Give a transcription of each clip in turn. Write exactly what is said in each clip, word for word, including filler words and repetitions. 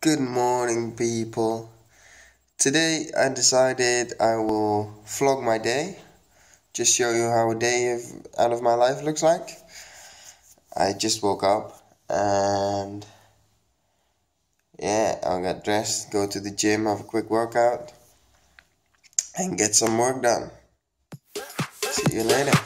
Good morning, people. Today I decided I will vlog my day. Just show you how a day of, out of my life looks like. I just woke up and yeah, I got dressed, go to the gym, have a quick workout and get some work done. See you later.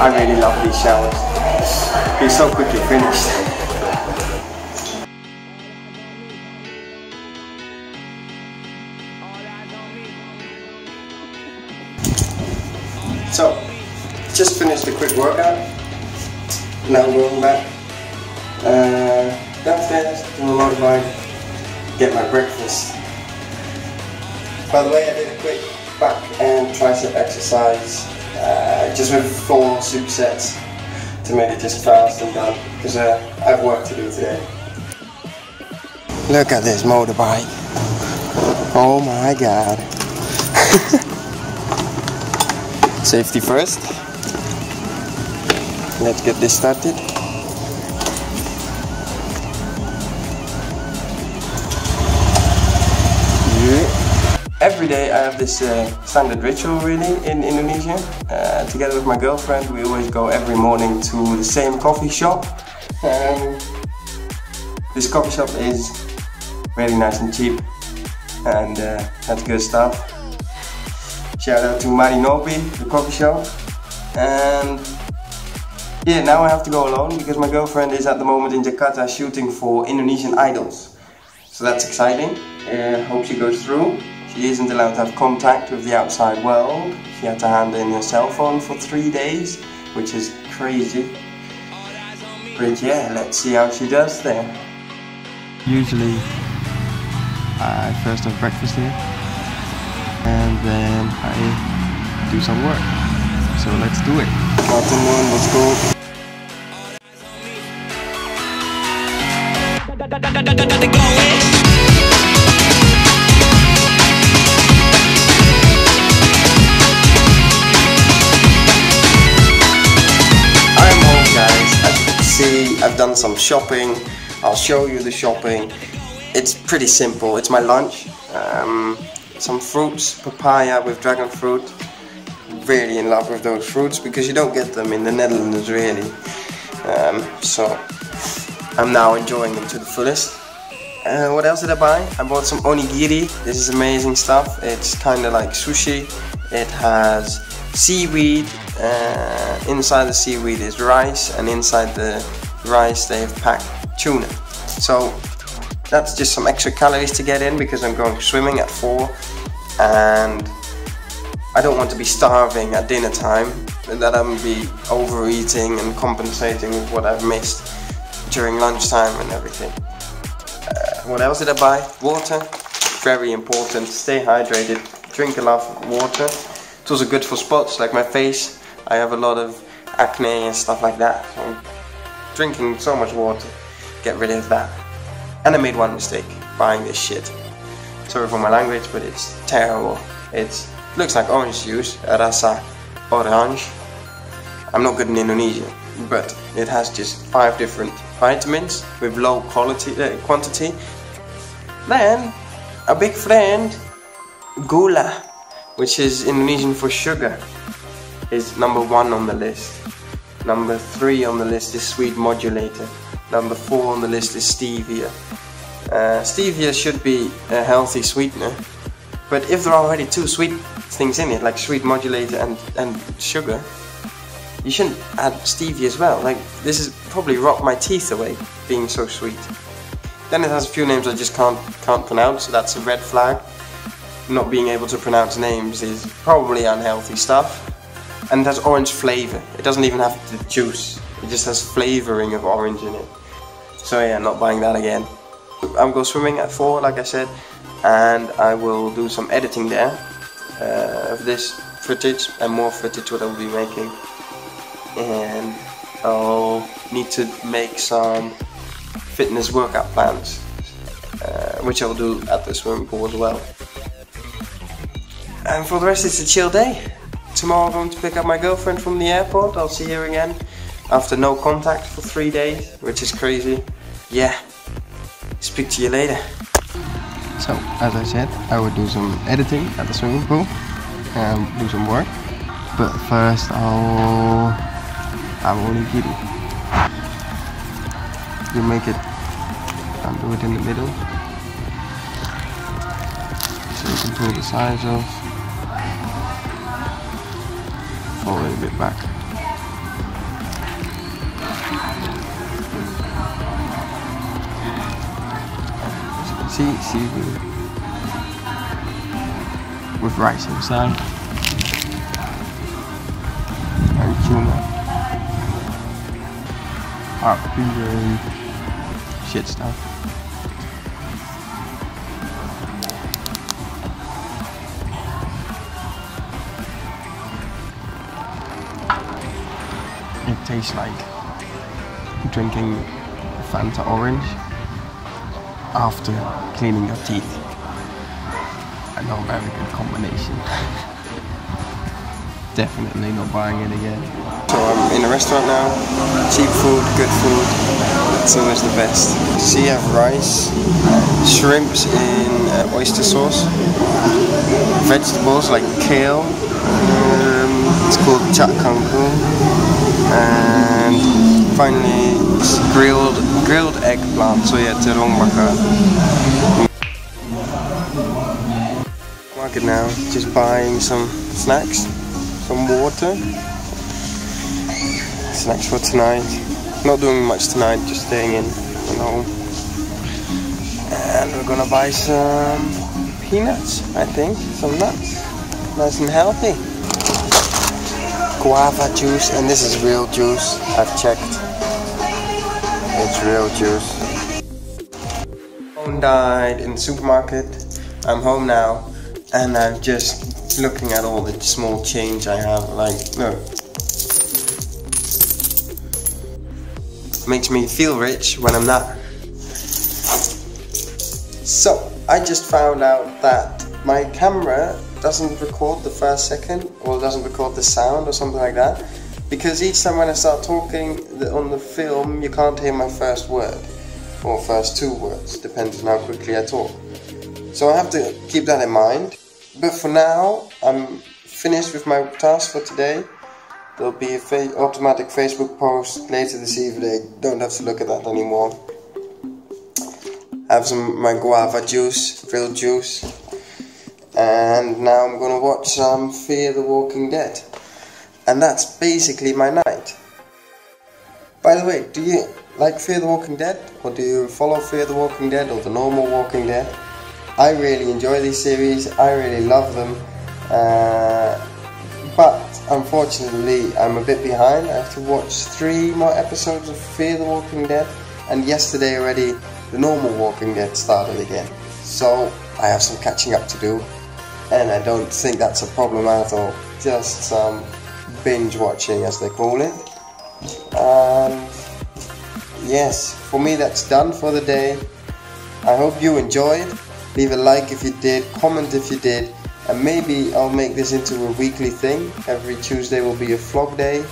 I really love these showers. They're so quickly finished. So, just finished a quick workout. Now going back uh, downstairs to my motorbike, get my breakfast. By the way, I did a quick back and tricep exercise. Uh, just with four supersets to make it just fast and done, because uh, I have work to do today. Look at this motorbike. Oh my god. Safety first. Let's get this started. Yeah. Every day I have this uh, standard ritual really in Indonesia. Uh, together with my girlfriend, we always go every morning to the same coffee shop. Um, this coffee shop is really nice and cheap, and uh, that's good stuff. Shout out to Mari Nopi, the coffee shop. And yeah, now I have to go alone because my girlfriend is at the moment in Jakarta shooting for Indonesian Idols. So that's exciting. Uh, hope she goes through. She isn't allowed to have contact with the outside world. She had to hand in her cell phone for three days, which is crazy. But yeah, let's see how she does there. Usually, I first have breakfast here, and then I do some work. So let's do it. Bottom one, let's go. I've done some shopping. I'll show you the shopping. It's pretty simple. It's my lunch. Um, some fruits, papaya with dragon fruit. Really in love with those fruits because you don't get them in the Netherlands really. Um, so I'm now enjoying them to the fullest. Uh, what else did I buy? I bought some onigiri. This is amazing stuff. It's kind of like sushi. It has seaweed. Uh, inside the seaweed is rice, and inside the rice they have packed tuna. So that's just some extra calories to get in because I'm going swimming at four and I don't want to be starving at dinner time, and that I'm be overeating and compensating with what I've missed during lunchtime and everything. Uh, what else did I buy? Water, very important, stay hydrated, drink a lot of water. It's also good for spots like my face. I have a lot of acne and stuff like that, so I'm drinking so much water. get rid of that. And I made one mistake buying this shit. Sorry for my language, but it's terrible. It looks like orange juice, rasa orange. I'm not good in Indonesian, but it has just five different vitamins with low quality uh, quantity. Then a big friend, gula, which is Indonesian for sugar, is number one on the list. Number three on the list is sweet modulator. Number four on the list is stevia. Uh, stevia should be a healthy sweetener, but if there are already two sweet things in it, like sweet modulator and, and sugar, you shouldn't add stevia as well. Like, this is probably rot my teeth away, being so sweet. Then it has a few names I just can't can't pronounce, so that's a red flag. Not being able to pronounce names is probably unhealthy stuff. And it has orange flavor. It doesn't even have the juice. It just has flavoring of orange in it. So yeah, not buying that again. I'll go swimming at four, like I said, and I will do some editing there uh, of this footage and more footage what I will be making. And I'll need to make some fitness workout plans, uh, which I'll do at the swimming pool as well. And for the rest, it's a chill day. Tomorrow I'm going to pick up my girlfriend from the airport. I'll see her again after no contact for three days, which is crazy. Yeah, speak to you later. So, as I said, I would do some editing at the swimming pool and do some work. But first, I'll have onigiri. You make it, I'll do it in the middle, so you can pull the sides off, pull it a bit back. As you can see, seaweed with rice inside. Hot puree, shit stuff. It tastes like drinking Fanta orange after cleaning your teeth. And not a very good combination. Definitely not buying it again. So I'm in a restaurant now. Cheap food, good food. It's always the best. So you have rice, shrimps in uh, oyster sauce, vegetables like kale. Um, it's called chak kangkung, and finally it's grilled grilled eggplant. So yeah, terong bakar. Market now. Just buying some snacks. Some water, snacks for tonight. Not doing much tonight, just staying in at home. And we're gonna buy some peanuts, I think, some nuts, nice and healthy. Guava juice, and this is real juice. I've checked, it's real juice. Phone died in the supermarket. I'm home now, and I've just. Looking at all the small change I have, like, no. Makes me feel rich when I'm not. So, I just found out that my camera doesn't record the first second, or doesn't record the sound, or something like that. Because each time when I start talking on the film, you can't hear my first word. Or first two words, depends on how quickly I talk. So I have to keep that in mind. But for now, I'm finished with my task for today. There'll be an automatic Facebook post later this evening. Don't have to look at that anymore. Have some my guava juice, real juice. And now I'm gonna watch some um, Fear the Walking Dead. And that's basically my night. By the way, do you like Fear the Walking Dead? Or do you follow Fear the Walking Dead or the normal Walking Dead? I really enjoy these series, I really love them, uh, but unfortunately I'm a bit behind. I have to watch three more episodes of Fear the Walking Dead, and yesterday already the normal Walking Dead started again. So I have some catching up to do, and I don't think that's a problem at all, just some binge watching as they call it. Um, yes, for me that's done for the day. I hope you enjoyed. Leave a like if you did, comment if you did, and maybe I'll make this into a weekly thing. Every Tuesday will be a vlog day.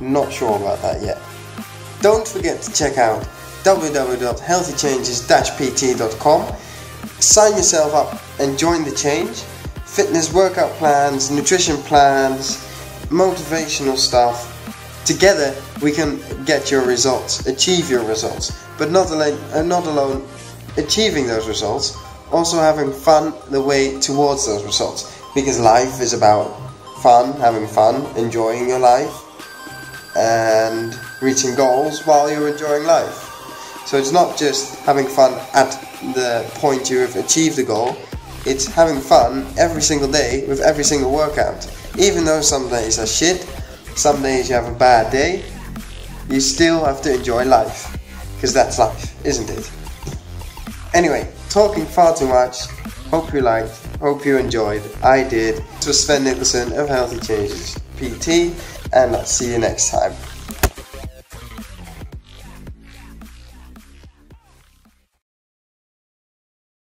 Not sure about that yet. Don't forget to check out w w w dot healthy changes dash p t dot com. Sign yourself up and join the change. Fitness workout plans, nutrition plans, motivational stuff. Together we can get your results, achieve your results, but not alone, uh, not alone achieving those results, also having fun the way towards those results, because life is about fun, having fun, enjoying your life and reaching goals while you're enjoying life. So it's not just having fun at the point you have achieved the goal, it's having fun every single day with every single workout. Even though some days are shit, some days you have a bad day, you still have to enjoy life, because that's life, isn't it? Anyway, talking far too much. Hope you liked, hope you enjoyed, I did. This was Sven Nicholson of Healthy Changes P T, and I'll see you next time.